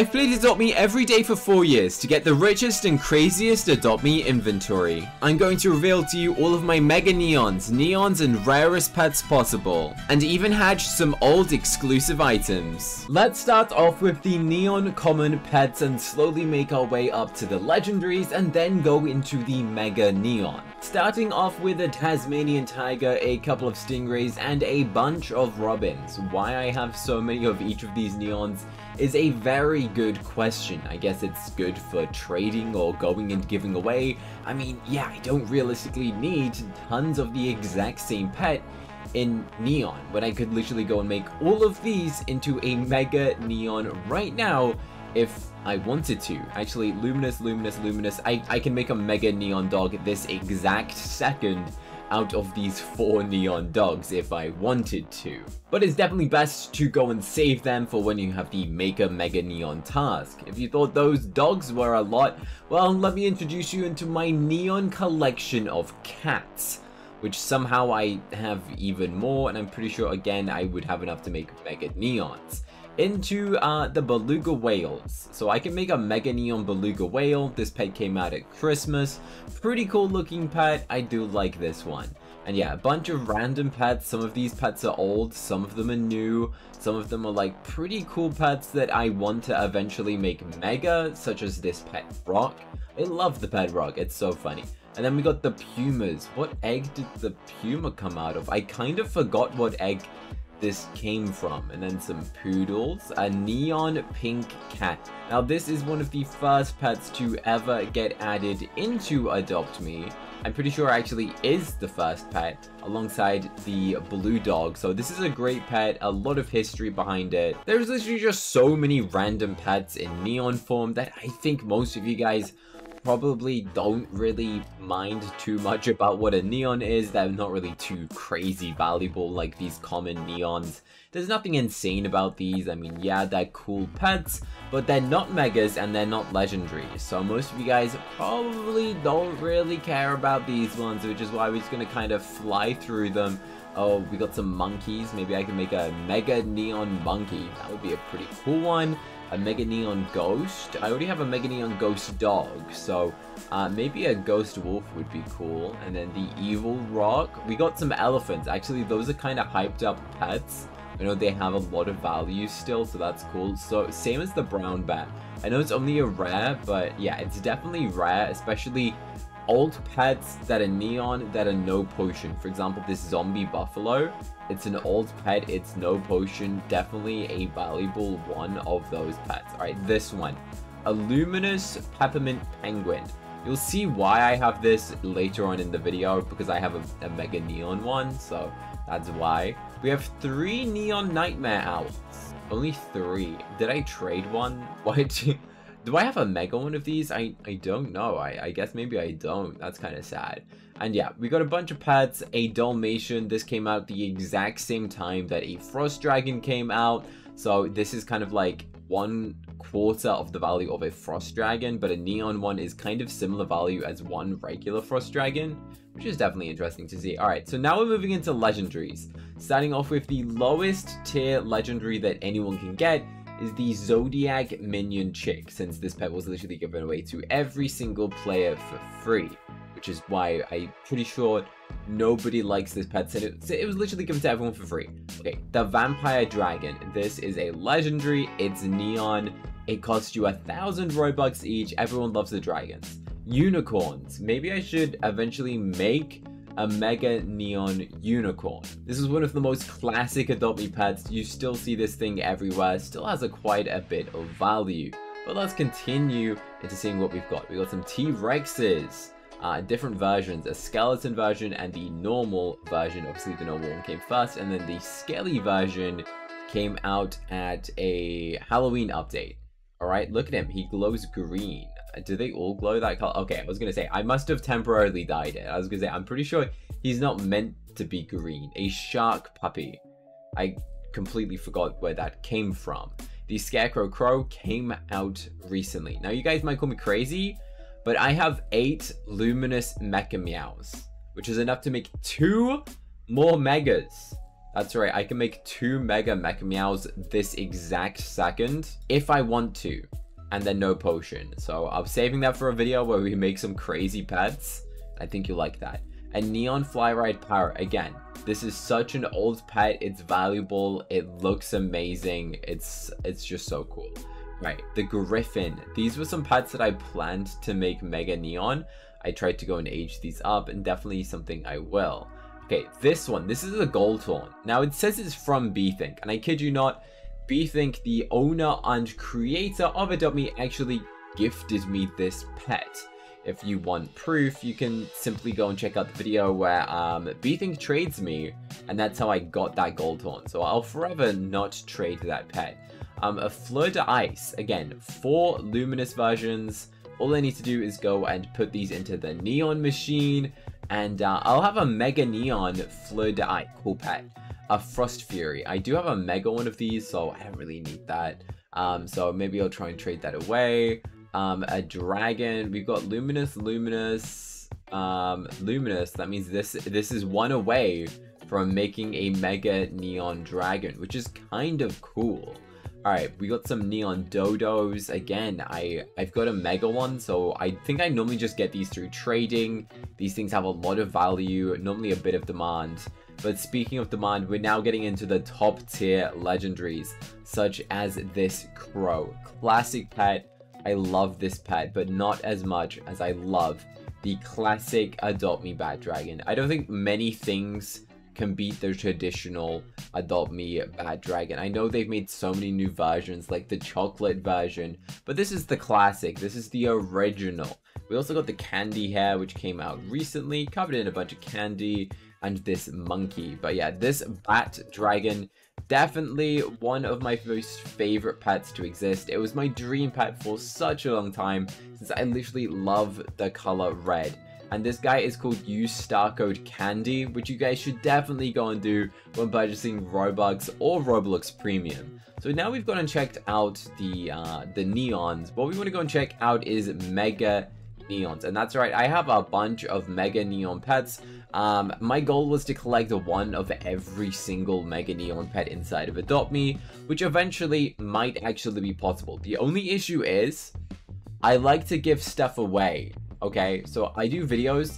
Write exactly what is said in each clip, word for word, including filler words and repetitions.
I've played Adopt Me every day for four years to get the richest and craziest Adopt Me inventory. I'm going to reveal to you all of my Mega Neons, Neons and rarest pets possible, and even hatched some old exclusive items. Let's start off with the Neon Common Pets and slowly make our way up to the Legendaries and then go into the Mega Neon. Starting off with a Tasmanian Tiger, a couple of Stingrays, and a bunch of Robins. Why I have so many of each of these Neons is a very good question. I guess it's good for trading or going and giving away. I mean, yeah, I don't realistically need tons of the exact same pet in Neon, but I could literally go and make all of these into a Mega Neon right now if I wanted to. Actually, Luminous, Luminous, Luminous, I, I can make a Mega Neon Dog this exact second out of these four Neon Dogs if I wanted to. But it's definitely best to go and save them for when you have the Make a Mega Neon task. If you thought those dogs were a lot, well, let me introduce you into my Neon collection of cats, which somehow I have even more, and I'm pretty sure, again, I would have enough to make Mega Neons. Into uh, the Beluga Whales. So I can make a Mega Neon Beluga Whale. This pet came out at Christmas. Pretty cool looking pet. I do like this one. And yeah, a bunch of random pets. Some of these pets are old, some of them are new, some of them are like pretty cool pets that I want to eventually make Mega, such as this pet Rock. I love the pet Rock, it's so funny. And then we got the Pumas. What egg did the Puma come out of? I kind of forgot what egg this came from. And then some poodles, a neon pink cat. Now this is one of the first pets to ever get added into Adopt Me. I'm pretty sure actually is the first pet alongside the blue dog. So this is a great pet, a lot of history behind it. There's literally just so many random pets in neon form that I think most of you guys probably don't really mind too much about what a neon is. They're not really too crazy valuable like these common neons. There's nothing insane about these. I mean, yeah, they're cool pets, but they're not megas and they're not legendary. So most of you guys probably don't really care about these ones, which is why we're just gonna kind of fly through them. Oh, we got some monkeys. Maybe I can make a Mega Neon Monkey. That would be a pretty cool one. A Mega Neon Ghost. I already have a Mega Neon Ghost Dog, so uh, maybe a Ghost Wolf would be cool. And then the Evil Rock. We got some elephants. Actually, those are kind of hyped up pets. I know they have a lot of value still, so that's cool. So same as the brown bat. I know it's only a rare, but yeah, it's definitely rare, especially old pets that are neon that are no potion. For example, this zombie buffalo, it's an old pet, it's no potion, definitely a valuable one of those pets. All right, this one, a luminous peppermint penguin. You'll see why I have this later on in the video, because I have a, a Mega Neon one, so that's why. We have three neon nightmare owls. Only three. Did I trade one? Why did you... Do I have a Mega one of these? I, I don't know. I, I guess maybe I don't. That's kind of sad. And yeah, we got a bunch of pets. A Dalmatian. This came out the exact same time that a Frost Dragon came out. So this is kind of like one quarter of the value of a Frost Dragon. But a Neon one is kind of similar value as one regular Frost Dragon, which is definitely interesting to see. Alright, so now we're moving into legendaries. Starting off with the lowest tier legendary that anyone can get is the Zodiac Minion Chick, since this pet was literally given away to every single player for free, which is why I'm pretty sure nobody likes this pet, since it, it was literally given to everyone for free. Okay, the Vampire Dragon. This is a legendary, it's neon, it costs you a thousand Robux each, everyone loves the dragons. Unicorns. Maybe I should eventually make a Mega Neon Unicorn. This is one of the most classic Adopt Me pets. You still see this thing everywhere. Still has a quite a bit of value. But let's continue into seeing what we've got. We've got some T-Rexes. Uh, different versions. A skeleton version and the normal version. Obviously the normal one came first. And then the skelly version came out at a Halloween update. Alright, look at him. He glows green. Do they all glow that color? Okay, I was gonna say, I must have temporarily dyed it. I was gonna say, I'm pretty sure he's not meant to be green. A shark puppy. I completely forgot where that came from. The Scarecrow Crow came out recently. Now, you guys might call me crazy, but I have eight luminous Mecha Meows, which is enough to make two more Megas. That's right, I can make two Mega Mecha Meows this exact second if I want to. And then no potion. So I'm saving that for a video where we make some crazy pets. I think you'll like that. A Neon Flyride Parrot. Again, this is such an old pet. It's valuable. It looks amazing. It's it's just so cool. Right, the Griffin. These were some pets that I planned to make Mega Neon. I tried to go and age these up, and definitely something I will. Okay, this one. This is a Goldthorn. Now, it says it's from BThink, and I kid you not, BThink, the owner and creator of Adopt Me, actually gifted me this pet. If you want proof, you can simply go and check out the video where um, BThink trades me, and that's how I got that Goldthorn. So I'll forever not trade that pet. Um, a Fleur de Ice. Again, four luminous versions. All I need to do is go and put these into the Neon machine, and uh, I'll have a Mega Neon Fleur de Ice. Cool pet. A Frost Fury. I do have a Mega one of these, so I don't really need that. Um, so maybe I'll try and trade that away. Um, a dragon. We've got luminous, luminous, um, luminous. That means this this is one away from making a Mega Neon Dragon, which is kind of cool. All right, we got some Neon Dodos. Again, I I've got a Mega one, so I think I normally just get these through trading. These things have a lot of value, normally a bit of demand. But speaking of demand, we're now getting into the top tier legendaries, such as this Crow, classic pet. I love this pet, but not as much as I love the classic Adopt Me Bat Dragon. I don't think many things can beat the traditional Adopt Me Bat Dragon. I know they've made so many new versions, like the chocolate version, but this is the classic. This is the original. We also got the candy hair, which came out recently, covered in a bunch of candy, and this monkey. But yeah, this Bat Dragon, definitely one of my most favorite pets to exist. It was my dream pet for such a long time, since I literally love the color red. And this guy is called Use Star Code Candy, which you guys should definitely go and do when purchasing Robux or Roblox Premium. So now we've gone and checked out the uh, the Neons. What we want to go and check out is Mega Neons, and that's right, I have a bunch of Mega Neon pets. Um, my goal was to collect one of every single Mega Neon pet inside of Adopt Me, which eventually might actually be possible. The only issue is, I like to give stuff away, okay? So I do videos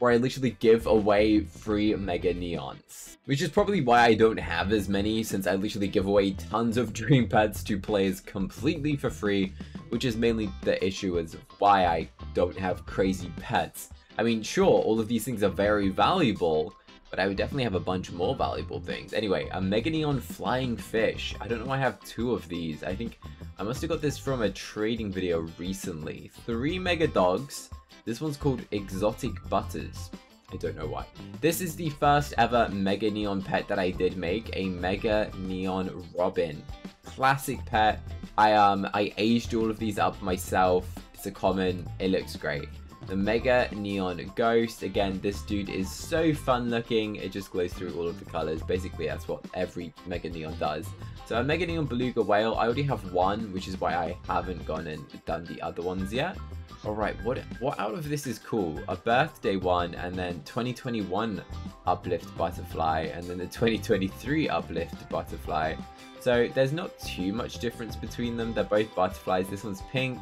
where I literally give away free Mega Neons, which is probably why I don't have as many, since I literally give away tons of dream pets to players completely for free, which is mainly the issue is why I don't have crazy pets. I mean, sure, all of these things are very valuable, but I would definitely have a bunch more valuable things. Anyway, a Mega Neon Flying Fish. I don't know why I have two of these. I think I must have got this from a trading video recently. Three Mega Dogs. This one's called Exotic Butters. I don't know why. This is the first ever Mega Neon pet that I did make, a Mega Neon Robin. Classic pet. I um I aged all of these up myself. It's a common. It looks great. The Mega Neon Ghost. Again, this dude is so fun looking. It just glows through all of the colors. Basically, that's what every Mega Neon does. So a Mega Neon Beluga Whale. I already have one, which is why I haven't gone and done the other ones yet. All right, what what out of this is cool? A birthday one, and then twenty twenty-one uplift butterfly, and then the twenty twenty-three uplift butterfly. So there's not too much difference between them. They're both butterflies. This one's pink.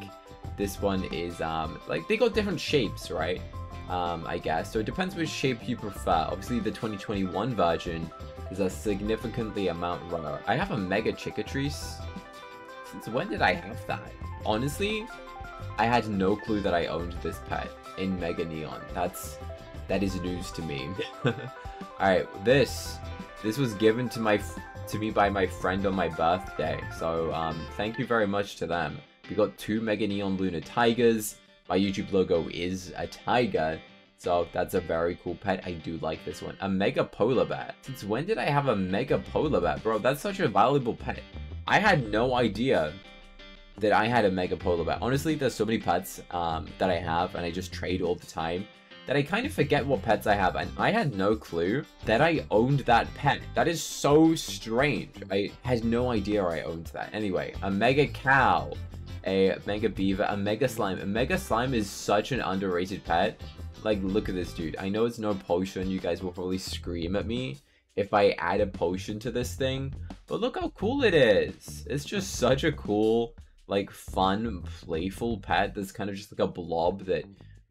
This one is, um, like, they got different shapes, right? Um, I guess. So it depends which shape you prefer. Obviously, the twenty twenty-one version is a significantly amount rarer. I have a Mega Chickatrice. Since when did I have that? Honestly, I had no clue that I owned this pet in Mega Neon. That's, that is news to me. Alright, this. This was given to, my, to me by my friend on my birthday. So, um, thank you very much to them. We got two Mega Neon Lunar Tigers. My YouTube logo is a tiger, so that's a very cool pet. I do like this one. A Mega Polar Bat. Since when did I have a Mega Polar Bat? Bro, that's such a valuable pet. I had no idea that I had a Mega Polar Bat. Honestly, there's so many pets um, that I have, and I just trade all the time, that I kind of forget what pets I have, and I had no clue that I owned that pet. That is so strange. I had no idea I owned that. Anyway, a Mega Cow. A Mega Beaver, a Mega Slime. A Mega Slime is such an underrated pet. Like, look at this dude. I know it's no potion. You guys will probably scream at me if I add a potion to this thing. But look how cool it is. It's just such a cool, like, fun, playful pet that's kind of just like a blob that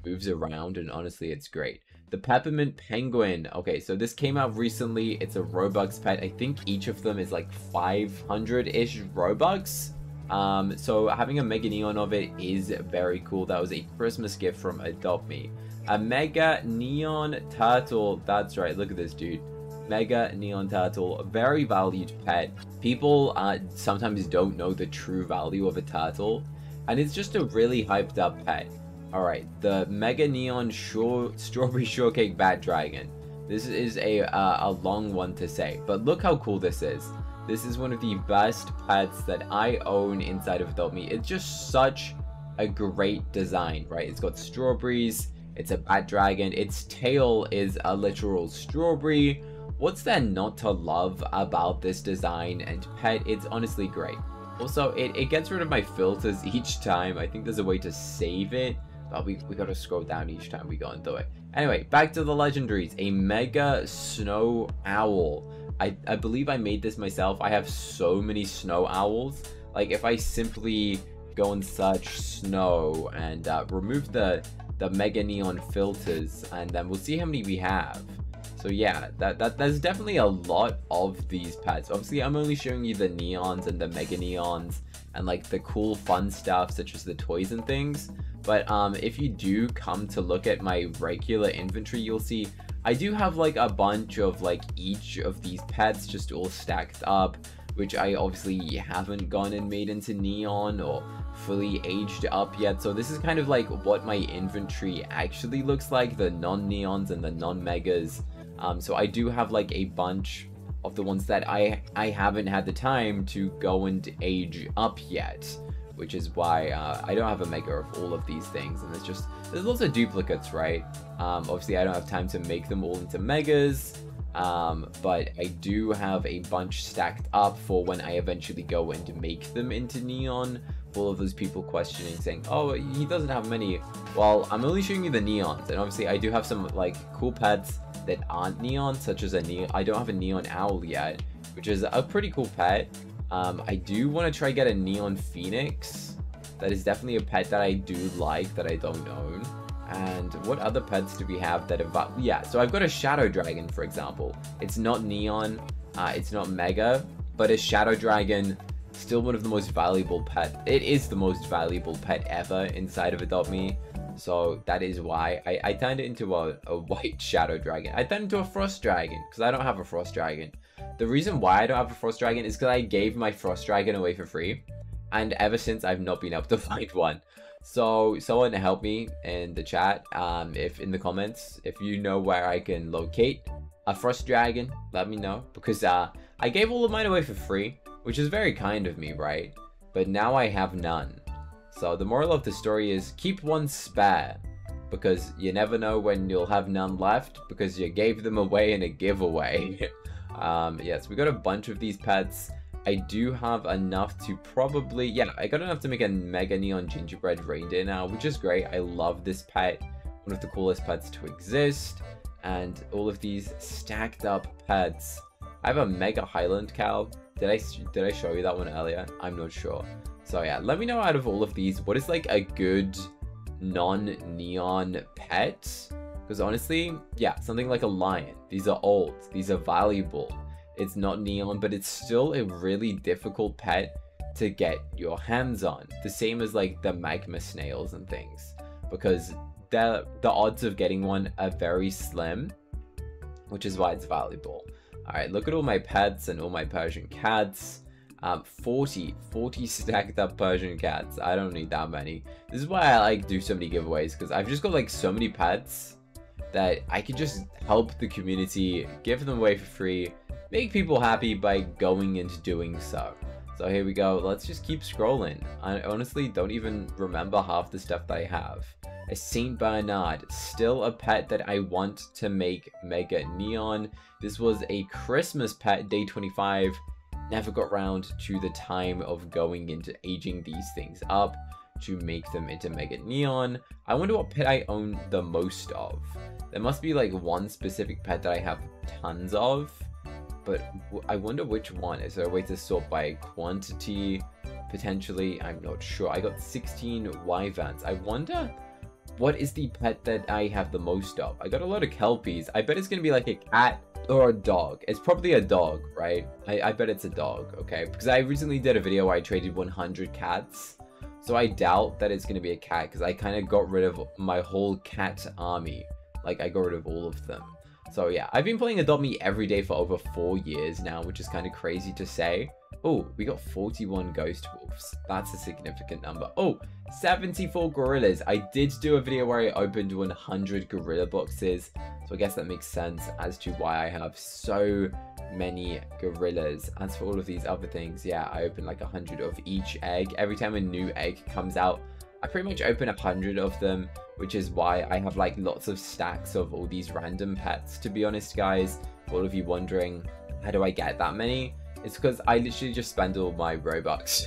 moves around, and honestly, it's great. The Peppermint Penguin. Okay, so this came out recently. It's a Robux pet. I think each of them is like five hundred-ish Robux. Um, so having a Mega Neon of it is very cool. That was a Christmas gift from Adopt Me. A Mega Neon Turtle. That's right. Look at this dude. Mega Neon Turtle, a very valued pet. People uh, sometimes don't know the true value of a turtle, and it's just a really hyped up pet. Alright, the Mega Neon Short Strawberry Shortcake Bat Dragon. This is a, uh, a long one to say, but look how cool this is. This is one of the best pets that I own inside of Adopt Me. It's just such a great design, right? It's got strawberries, it's a bat dragon, its tail is a literal strawberry. What's there not to love about this design and pet? It's honestly great. Also, it, it gets rid of my filters each time. I think there's a way to save it, but we, we gotta scroll down each time we go into it. Anyway, back to the legendaries. A Mega Snow Owl. I, I believe I made this myself. I have so many snow owls. Like, if I simply go and search snow and uh, remove the, the Mega Neon filters, and then we'll see how many we have. So yeah, that, that there's definitely a lot of these pets. Obviously, I'm only showing you the neons and the mega neons and like the cool fun stuff such as the toys and things. But um, if you do come to look at my regular inventory, you'll see I do have like a bunch of like each of these pets just all stacked up, which I obviously haven't gone and made into neon or fully aged up yet. So this is kind of like what my inventory actually looks like, the non-neons and the non-megas. Um, so I do have like a bunch of the ones that I, I haven't had the time to go and age up yet, which is why uh, I don't have a mega of all of these things. And there's just, there's lots of duplicates, right? Um, obviously I don't have time to make them all into megas, um, but I do have a bunch stacked up for when I eventually go and make them into neon. All of those people questioning, saying, oh, he doesn't have many. Well, I'm only showing you the neons, and obviously I do have some like cool pets that aren't neon, such as a neon. I don't have a neon owl yet, which is a pretty cool pet. Um, I do want to try get a neon phoenix. That is definitely a pet that I do like that I don't own. And what other pets do we have that have? Yeah, so I've got a shadow dragon, for example. It's not neon, uh, it's not mega, but a shadow dragon. Still one of the most valuable pet. It is the most valuable pet ever inside of Adopt Me. So that is why I, I turned it into a, a white shadow dragon. I turned it into a frost dragon because I don't have a frost dragon. The reason why I don't have a frost dragon is because I gave my frost dragon away for free. And ever since, I've not been able to find one. So someone help me in the chat. Um, if in the comments, if you know where I can locate a frost dragon, let me know. Because uh, I gave all of mine away for free. Which is very kind of me, right? But now I have none. So the moral of the story is keep one spare, because you never know when you'll have none left because you gave them away in a giveaway. um, yes, yeah, so we got a bunch of these pets. I do have enough to probably, yeah, I got enough to make a Mega Neon Gingerbread Reindeer now, which is great. I love this pet, one of the coolest pets to exist. And all of these stacked up pets. I have a Mega Highland Cow. Did I, did I show you that one earlier? I'm not sure. So yeah, let me know out of all of these, what is like a good non-neon pet? Because honestly, yeah, something like a lion. These are old. These are valuable. It's not neon, but it's still a really difficult pet to get your hands on. The same as like the magma snails and things. Because the odds of getting one are very slim, which is why it's valuable. Alright, look at all my pets and all my Persian cats. Um, forty, forty stacked up Persian cats. I don't need that many. This is why I like do so many giveaways, because I've just got like so many pets that I can just help the community, give them away for free, make people happy by going and doing so. So here we go. Let's just keep scrolling. I honestly don't even remember half the stuff that I have. A Saint Bernard, still a pet that I want to make Mega Neon. This was a Christmas pet, day twenty-five. Never got round to the time of going into aging these things up to make them into Mega Neon. I wonder what pet I own the most of. There must be like one specific pet that I have tons of. but w I wonder which one. Is there a way to sort by quantity? Potentially, I'm not sure. I got sixteen wyverns. I wonder what is the pet that I have the most of. I got a lot of kelpies. I bet it's gonna be like a cat or a dog. It's probably a dog, right? I, I bet it's a dog, okay? Because I recently did a video where I traded one hundred cats. So I doubt that it's gonna be a cat because I kind of got rid of my whole cat army. Like, I got rid of all of them. So yeah, I've been playing Adopt Me every day for over four years now, which is kind of crazy to say. Oh, we got forty-one Ghost Wolves. That's a significant number. Oh, seventy-four Gorillas. I did do a video where I opened one hundred Gorilla boxes. So I guess that makes sense as to why I have so many Gorillas. As for all of these other things, yeah, I opened like one hundred of each egg. Every time a new egg comes out, I pretty much open one hundred of them, which is why I have like lots of stacks of all these random pets. To be honest, guys, for all of you wondering, how do I get that many? It's because I literally just spend all my Robux.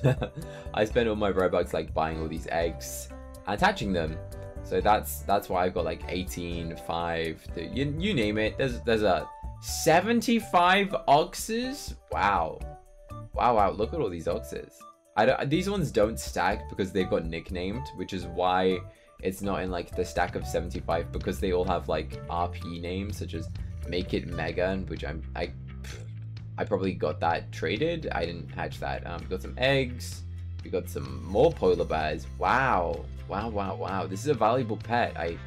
I spend all my Robux like buying all these eggs and attaching them. So that's that's why I've got like eighteen, five, thirty, you, you name it. There's there's a seventy-five oxes. Wow, wow, wow! Look at all these oxes. I don't, these ones don't stack because they've got nicknamed, which is why it's not in like the stack of seventy-five, because they all have like R P names such as Make It Mega, which I'm I. I probably got that traded. I didn't hatch that. Um, we got some eggs. We got some more polar bears. Wow. Wow, wow, wow. This is a valuable pet. I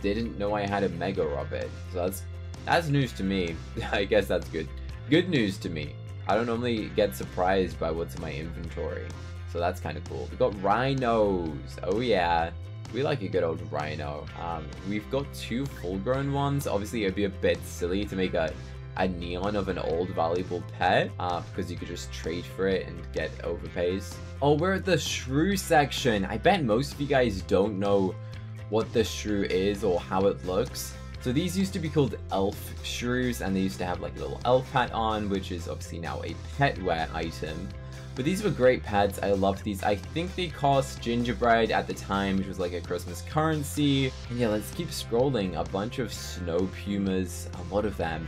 didn't know I had a mega of it. So that's, that's news to me. I guess that's good. Good news to me. I don't normally get surprised by what's in my inventory. So that's kind of cool. We got rhinos. Oh yeah. We like a good old rhino. Um, we've got two full-grown ones. Obviously, it'd be a bit silly to make a a neon of an old valuable pet, uh, because you could just trade for it and get overpays. Oh, we're at the shrew section. I bet most of you guys don't know what the shrew is or how it looks. So these used to be called elf shrews, and they used to have like a little elf hat on, which is obviously now a pet wear item. But these were great pets. I loved these. I think they cost gingerbread at the time, which was like a Christmas currency. And yeah, let's keep scrolling. A bunch of snow pumas, a lot of them.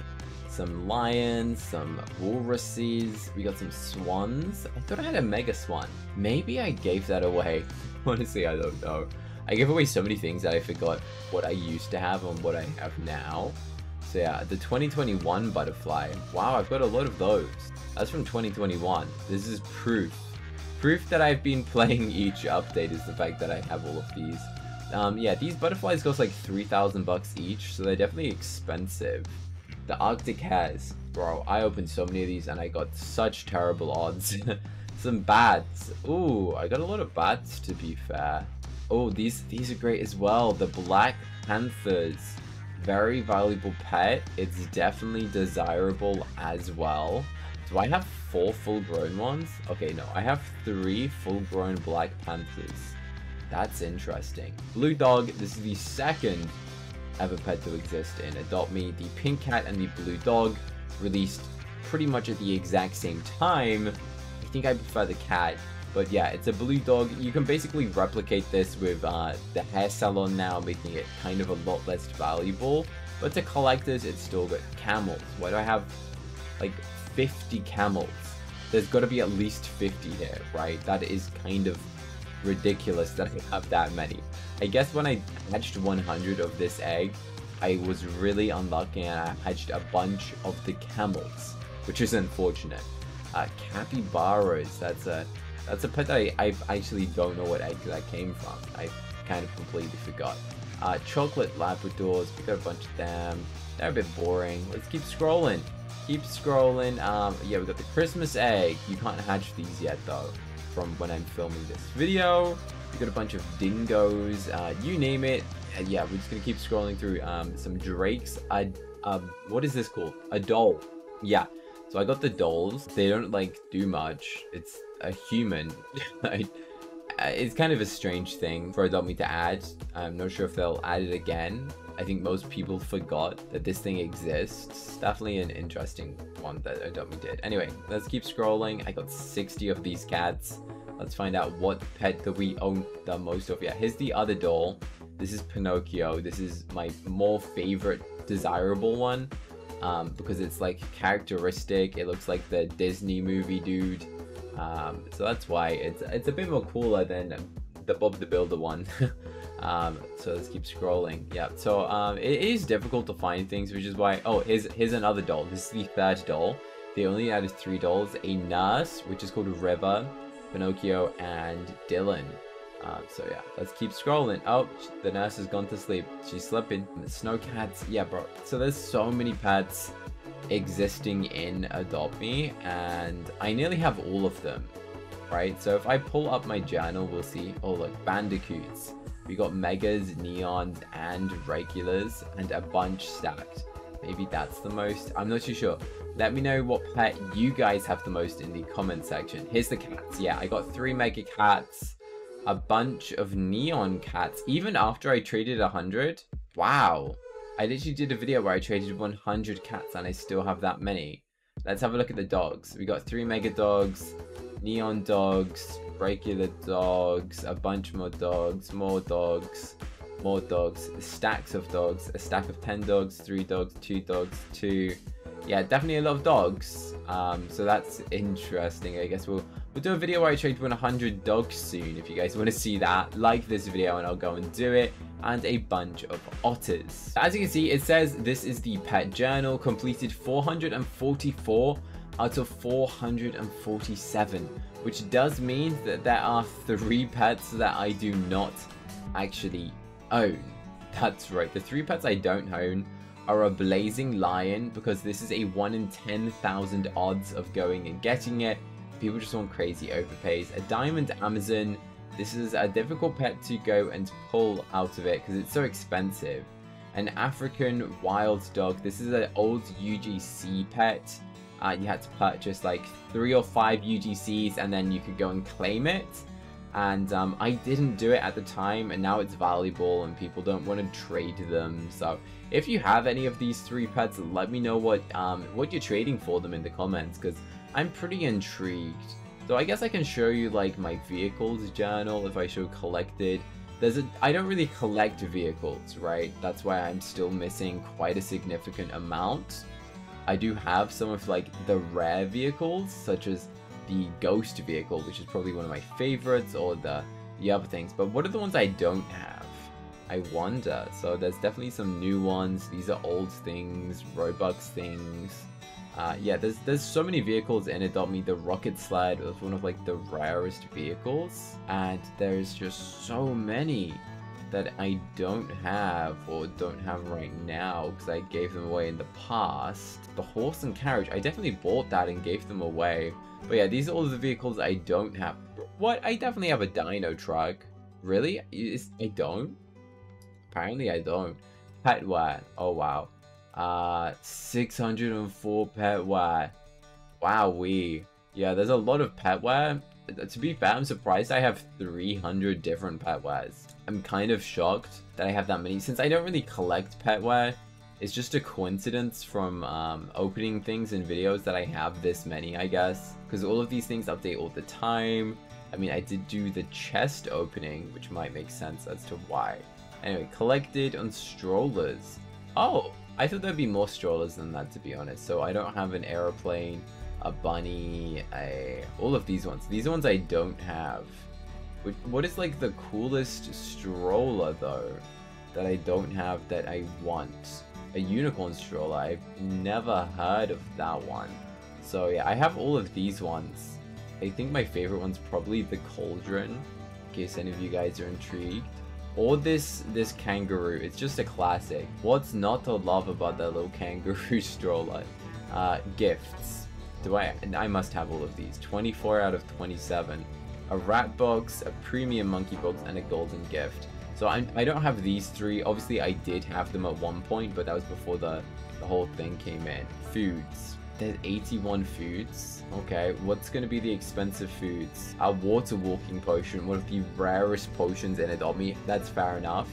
Some lions, some walruses, we got some swans. I thought I had a mega swan. Maybe I gave that away. Honestly, I don't know. I gave away so many things that I forgot what I used to have and what I have now. So yeah, the twenty twenty-one butterfly. Wow, I've got a lot of those. That's from twenty twenty-one. This is proof. Proof that I've been playing each update is the fact that I have all of these. Um, yeah, these butterflies cost like three thousand bucks each, so they're definitely expensive. The Arctic hares, bro, I opened so many of these and I got such terrible odds. Some bats. Ooh, I got a lot of bats to be fair. Oh, these these are great as well. The Black Panthers. Very valuable pet. It's definitely desirable as well. Do I have four full-grown ones? Okay, no, I have three full-grown Black Panthers. That's interesting. Blue dog, this is the second ever pet to exist in Adopt Me. The pink cat and the blue dog released pretty much at the exact same time. I think I prefer the cat, but yeah, it's a blue dog. You can basically replicate this with uh, the hair salon now, making it kind of a lot less valuable. But to collectors, it's still good. Camels. Why do I have like fifty camels? There's got to be at least fifty here, right? That is kind of ridiculous that I have that many. I guess when I hatched one hundred of this egg, I was really unlucky and I hatched a bunch of the camels, which is unfortunate. Uh, capybaras, that's a that's a pet that I, I actually don't know what egg that came from. I kind of completely forgot. Uh, chocolate Labradors, we got a bunch of them. They're a bit boring. Let's keep scrolling. Keep scrolling. Um, yeah, we got the Christmas egg. You can't hatch these yet though, from when I'm filming this video. We got a bunch of dingoes, uh, you name it. And yeah, we're just gonna keep scrolling through um, some drakes. I, um, what is this called? A doll. Yeah, so I got the dolls. They don't like do much. It's a human. I, it's kind of a strange thing for Adopt Me to add. I'm not sure if they'll add it again. I think most people forgot that this thing exists. Definitely an interesting one that Adopt Me did. Anyway, let's keep scrolling. I got sixty of these cats. Let's find out what pet that we own the most of. Yeah, here's the other doll. This is Pinocchio. This is my more favorite desirable one. um, because it's like characteristic. It looks like the Disney movie dude. Um, so that's why it's it's a bit more cooler than the Bob the Builder one. Um, so let's keep scrolling. Yeah, so um, it is difficult to find things, which is why... Oh, here's, here's another doll. This is the third doll. They only added three dolls. A nurse, which is called River, Pinocchio, and Dylan. Um, so yeah, let's keep scrolling. Oh, the nurse has gone to sleep. She's sleeping. Snow cats. Yeah, bro. So there's so many pets existing in Adopt Me, and I nearly have all of them, right? So if I pull up my journal, we'll see. Oh, look, bandicoots. We got megas, neons, and regulars, and a bunch stacked. Maybe that's the most. I'm not too sure. Let me know what pet you guys have the most in the comment section. Here's the cats. Yeah, I got three mega cats, a bunch of neon cats, even after I traded one hundred. Wow. I literally did a video where I traded one hundred cats and I still have that many. Let's have a look at the dogs. We got three mega dogs, neon dogs, regular dogs, a bunch more dogs, more dogs, more dogs, stacks of dogs, a stack of ten dogs, three dogs, two dogs, two. Yeah, definitely a lot of dogs. Um, so that's interesting. I guess we'll we'll do a video where I trade one hundred dogs soon. If you guys want to see that, like this video and I'll go and do it. And a bunch of otters. As you can see, it says this is the pet journal, completed four hundred forty-four out of four hundred forty-seven, which does mean that there are three pets that I do not actually own. That's right, the three pets I don't own are a Blazing Lion, because this is a one in ten thousand odds of going and getting it. People just want crazy overpays. A Diamond Amazon. This is a difficult pet to go and pull out of it because it's so expensive. An African Wild Dog. This is an old U G C pet. Uh, you had to purchase like three or five U G Cs and then you could go and claim it. And um, I didn't do it at the time, and now it's valuable and people don't want to trade them. So if you have any of these three pets, let me know what, um, what you're trading for them in the comments, because I'm pretty intrigued. So I guess I can show you like my vehicles journal if I show collected. There's a, I don't really collect vehicles, right? That's why I'm still missing quite a significant amount. I do have some of like the rare vehicles, such as the ghost vehicle, which is probably one of my favorites, or the, the other things. But what are the ones I don't have? I wonder. So there's definitely some new ones. These are old things, Robux things. Uh, yeah, there's there's so many vehicles in Adopt Me. The rocket sled was one of like the rarest vehicles, and there's just so many that I don't have or don't have right now because I gave them away in the past. The horse and carriage, I definitely bought that and gave them away. But yeah, these are all the vehicles I don't have. What? I definitely have a dino truck. Really? It's, I don't? Apparently I don't. Petware. Oh wow. Uh, six hundred four petware. Wowee. Yeah, there's a lot of petware. To be fair, I'm surprised I have three hundred different petwares. I'm kind of shocked that I have that many, since I don't really collect petware. It's just a coincidence from um, opening things in videos that I have this many, I guess. Because all of these things update all the time. I mean, I did do the chest opening, which might make sense as to why. Anyway, collected on strollers. Oh! I thought there'd be more strollers than that, to be honest. So I don't have an aeroplane, a bunny, a... all of these ones. These are ones I don't have. What is like the coolest stroller though that I don't have that I want? A unicorn stroller. I've never heard of that one. So yeah, I have all of these ones. I think my favorite one's probably the cauldron, in case any of you guys are intrigued. Or this this kangaroo, it's just a classic. What's not to love about that little kangaroo stroller? Uh, gifts. Do I? I must have all of these. twenty-four out of twenty-seven. A rat box, a premium monkey box, and a golden gift. So I'm, I don't have these three. Obviously, I did have them at one point, but that was before the, the whole thing came in. Foods. There's eighty-one foods. Okay, what's going to be the expensive foods? A water walking potion, one of the rarest potions in Adopt Me. That's fair enough.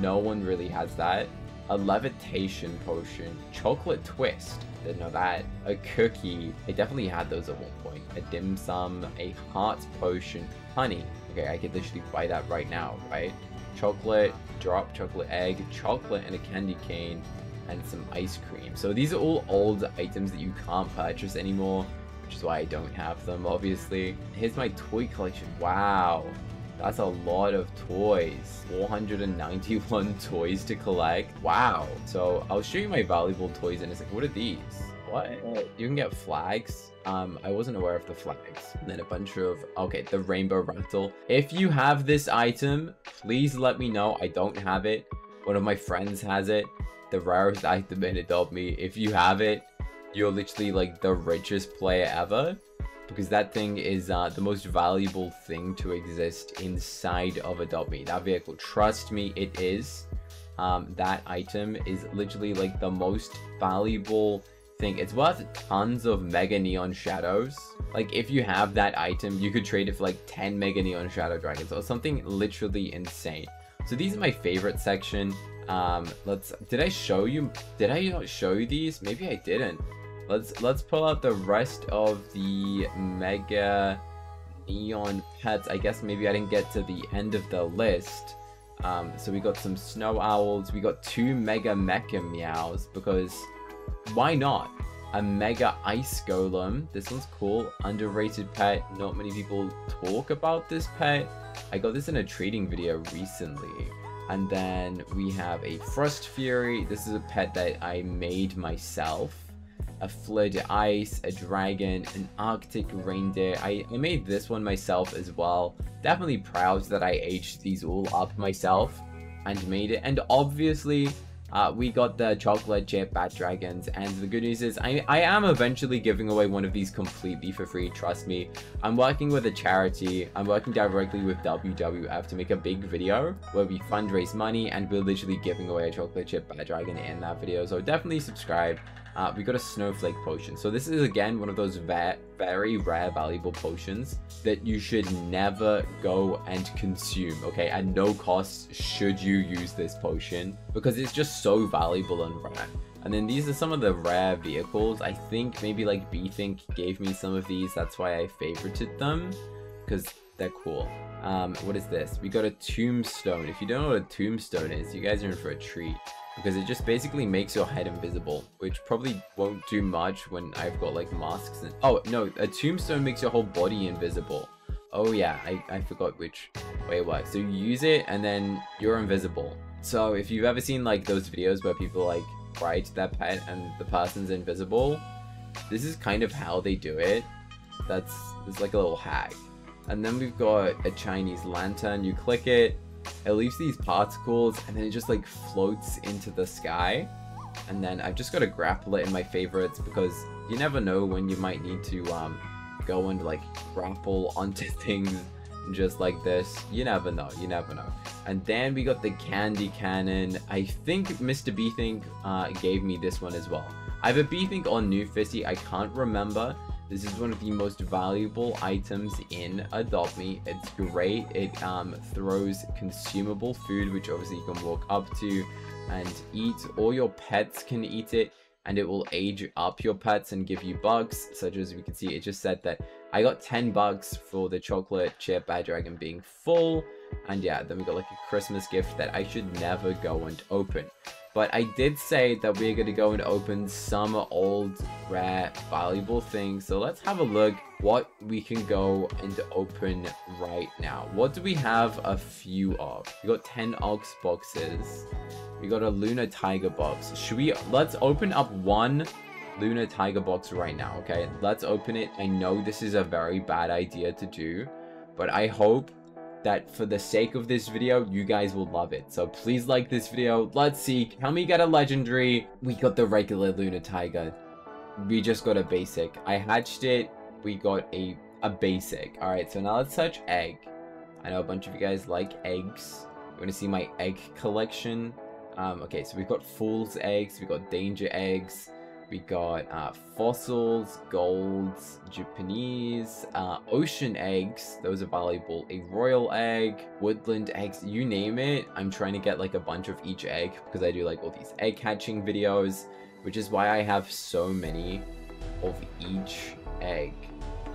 No one really has that. A levitation potion. Chocolate twist. Didn't know that. A cookie. I definitely had those at one point. A dim sum. A heart potion. Honey. Okay, I could literally buy that right now, right? Chocolate. Drop chocolate egg. Chocolate and a candy cane. and some ice cream. So these are all old items that you can't purchase anymore, which is why I don't have them, obviously. Here's my toy collection. Wow, that's a lot of toys. four hundred ninety-one toys to collect. Wow. So I'll show you my valuable toys in a second. What are these? What? You can get flags. Um, I wasn't aware of the flags. And then a bunch of, okay, the rainbow rattle. If you have this item, please let me know. I don't have it. One of my friends has it. The rarest item in Adopt Me. If you have it, you're literally like the richest player ever, because that thing is uh, the most valuable thing to exist inside of Adopt Me. That vehicle, trust me, it is. Um, that item is literally like the most valuable thing. It's worth tons of Mega Neon Shadows. Like if you have that item, you could trade it for like ten Mega Neon Shadow Dragons or something literally insane. So these are my favorite section. Um, let's, did I show you, did I not show you these? Maybe I didn't. Let's let's pull out the rest of the Mega Neon pets. I guess maybe I didn't get to the end of the list. Um, so we got some snow owls. We got two Mega Mecha Meows because why not? A Mega Ice Golem. This one's cool. Underrated pet. Not many people talk about this pet. I got this in a trading video recently. And then we have a Frost Fury. This is a pet that I made myself. A Fleur de Ice, a dragon, an Arctic reindeer. I, I made this one myself as well. Definitely proud that I aged these all up myself and made it. And obviously, uh, we got the chocolate chip bat dragons. And the good news is I, I am eventually giving away one of these completely for free. Trust me. I'm working with a charity. I'm working directly with W W F to make a big video where we fundraise money. And we're literally giving away a chocolate chip bat dragon in that video. So definitely subscribe. Uh, we got a snowflake potion. So this is again one of those va very rare valuable potions that you should never go and consume, okay? At no cost should you use this potion because it's just so valuable and rare. And then these are some of the rare vehicles. I think maybe like BThink gave me some of these. That's why I favorited them because they're cool. Um, what is this? We got a tombstone. If you don't know what a tombstone is, you guys are in for a treat, because it just basically makes your head invisible, which probably won't do much when I've got like masks and... Oh, no, a tombstone makes your whole body invisible. Oh yeah, I, I forgot which way it works. So you use it and then you're invisible. So if you've ever seen like those videos where people like ride their pet and the person's invisible, this is kind of how they do it. That's, it's like a little hack. And then we've got a Chinese lantern. You click it, it leaves these particles and then it just like floats into the sky. And then I've just got a grappler in my favorites because you never know when you might need to um go and like grapple onto things just like this. You never know, you never know. And then we got the candy cannon. I think Mister BThink uh gave me this one as well. I have a BThink on New Fissy, I can't remember. This is one of the most valuable items in Adopt Me. It's great. It um, throws consumable food, which obviously you can walk up to and eat. All your pets can eat it, and it will age up your pets and give you bucks, such as we can see. It just said that I got ten bucks for the chocolate chip bat dragon being full. And yeah, then we got like a Christmas gift that I should never go and open. But I did say that we're going to go and open some old, rare, valuable things. So let's have a look what we can go and open right now. What do we have a few of? We got ten Ox boxes. We got a Lunar Tiger box. Should we... Let's open up one Lunar Tiger box right now, okay? Let's open it. I know this is a very bad idea to do, but I hope that for the sake of this video, you guys will love it. So please like this video. Let's see, can we get a legendary? We got the regular Lunar Tiger. We just got a basic. I hatched it, we got a, a basic. All right, so now let's search egg. I know a bunch of you guys like eggs. You wanna see my egg collection? Um, okay, so we've got fool's eggs, we got danger eggs, we got uh, fossils, golds, Japanese, uh, ocean eggs. Those are valuable. A royal egg, woodland eggs, you name it. I'm trying to get like a bunch of each egg because I do like all these egg hatching videos, which is why I have so many of each egg,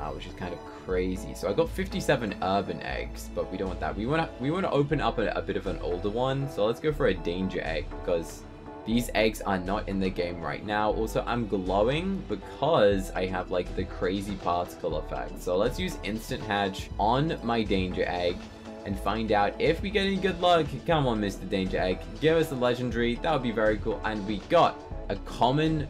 uh, which is kind of crazy. So I got fifty-seven urban eggs, but we don't want that. We want to we want to open up a, a bit of an older one. So let's go for a danger egg because These eggs are not in the game right now. Also, I'm glowing because I have like the crazy particle effect. So let's use instant hatch on my danger egg and find out if we get any good luck. Come on, Mister Danger Egg, give us a legendary. That would be very cool. And we got a common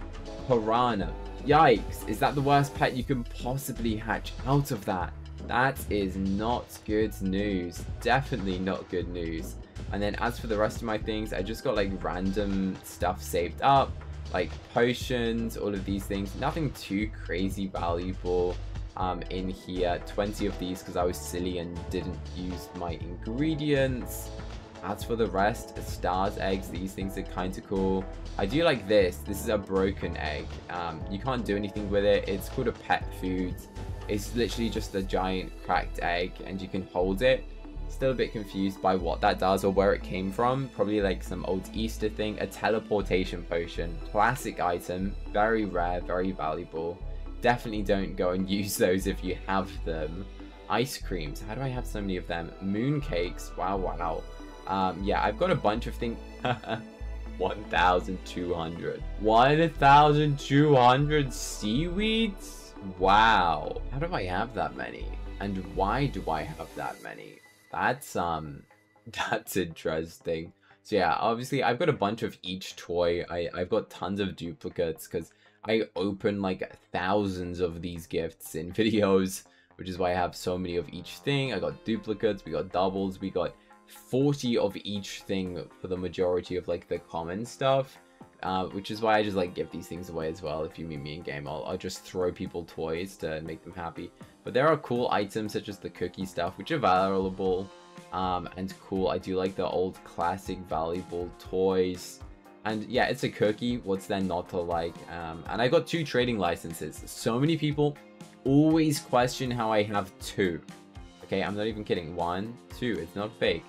piranha. Yikes, is that the worst pet you can possibly hatch out of that? That is not good news. Definitely not good news. And then as for the rest of my things, I just got like random stuff saved up, like potions, all of these things. Nothing too crazy valuable. Um, in here, twenty of these because I was silly and didn't use my ingredients. As for the rest, stars eggs, these things are kind of cool. I do like this. This is a broken egg. Um, you can't do anything with it. It's called a pet food. It's literally just a giant cracked egg and you can hold it. Still a bit confused by what that does or where it came from. Probably like some old Easter thing. A teleportation potion. Classic item. Very rare, very valuable. Definitely don't go and use those if you have them. Ice creams. How do I have so many of them? Moon cakes. Wow, wow. Um, yeah, I've got a bunch of things. one thousand two hundred. one thousand two hundred seaweeds? Wow. How do I have that many? And why do I have that many? That's, um, that's interesting. So yeah, obviously I've got a bunch of each toy. I, I've got tons of duplicates because I open like thousands of these gifts in videos, which is why I have so many of each thing. I got duplicates, we got doubles, we got forty of each thing for the majority of like the common stuff, uh, which is why I just like give these things away as well. If you meet me in game, I'll, I'll just throw people toys to make them happy. But there are cool items such as the cookie stuff, which are valuable um, and cool. I do like the old classic valuable toys. And yeah, it's a cookie. What's there not to like? Um, and I got two trading licenses. So many people always question how I have two. Okay, I'm not even kidding. One, two. It's not fake.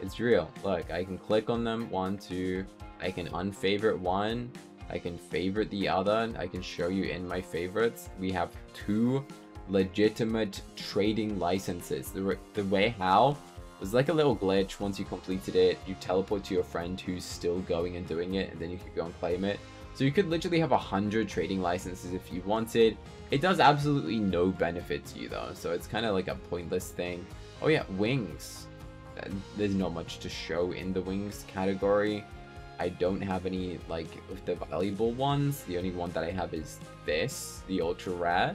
It's real. Look, I can click on them. One, two. I can unfavorite one. I can favorite the other. I can show you in my favorites. We have two legitimate trading licenses. The, the way how... It was like a little glitch. Once you completed it, you teleport to your friend who's still going and doing it, and then you could go and claim it. So you could literally have a hundred trading licenses if you wanted. It does absolutely no benefit to you though, so it's kind of like a pointless thing. Oh yeah, wings. There's not much to show in the wings category. I don't have any like of the valuable ones. The only one that I have is this, the ultra rare.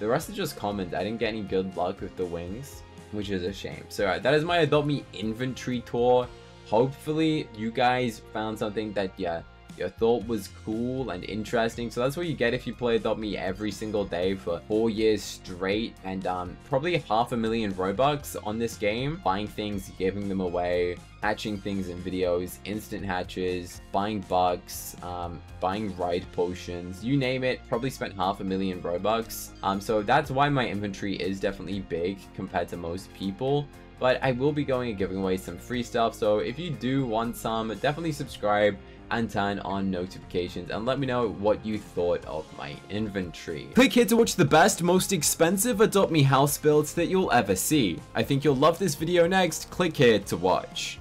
The rest are just commons. I didn't get any good luck with the wings, which is a shame. So uh, that is my Adopt Me inventory tour. Hopefully you guys found something that yeah, you thought was cool and interesting. So that's what you get if you play Adopt Me every single day for four years straight, and um, probably half a million Robux on this game. Buying things, giving them away, hatching things in videos, instant hatches, buying bugs, um, buying ride potions, you name it. Probably spent half a million Robux. Um, so that's why my inventory is definitely big compared to most people. But I will be going and giving away some free stuff. So if you do want some, definitely subscribe and turn on notifications and let me know what you thought of my inventory. Click here to watch the best, most expensive Adopt Me house builds that you'll ever see. I think you'll love this video next. Click here to watch.